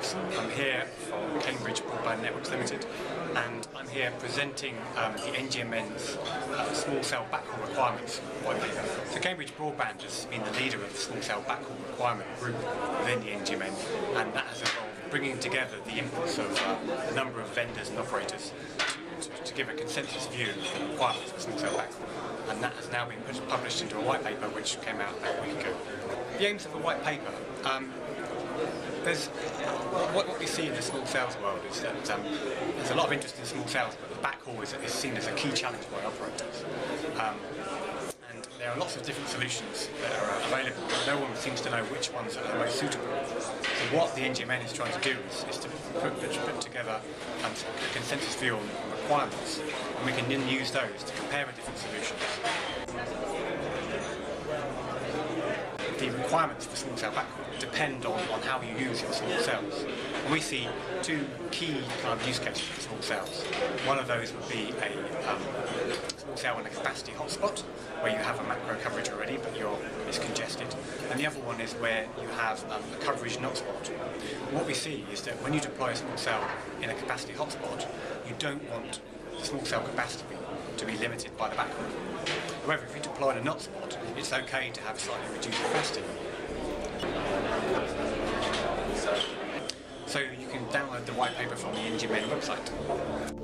Robson. I'm here for Cambridge Broadband Networks Limited, and I'm here presenting the NGMN's Small Cell Backhaul Requirements White Paper. So Cambridge Broadband has been the leader of the Small Cell Backhaul Requirement Group within the NGMN, and that has involved bringing together the inputs of a number of vendors and operators to give a consensus view of the requirements for Small Cell Backhaul, and that has now been published into a white paper which came out about a week ago. The aims of the white paper. What we see in the small cells world is that there's a lot of interest in small cells, but the backhaul is seen as a key challenge by operators. And there are lots of different solutions that are available, but no one seems to know which ones are the most suitable. So what the NGMN is trying to do is to put together a consensus view on requirements, and we can then use those to compare the different solutions. The requirements for small cell backhaul depend on how you use your small cells. And we see two key kind of use cases for small cells. One of those would be a small cell in a capacity hotspot, where you have a macro coverage already, but it's congested. And the other one is where you have a coverage not spot. What we see is that when you deploy a small cell in a capacity hotspot, you don't want the small cell capacity to be limited by the backhaul. However, if you deploy in a not spot, it's okay to have slightly reduced capacity. So you can download the white paper from the NGMN website.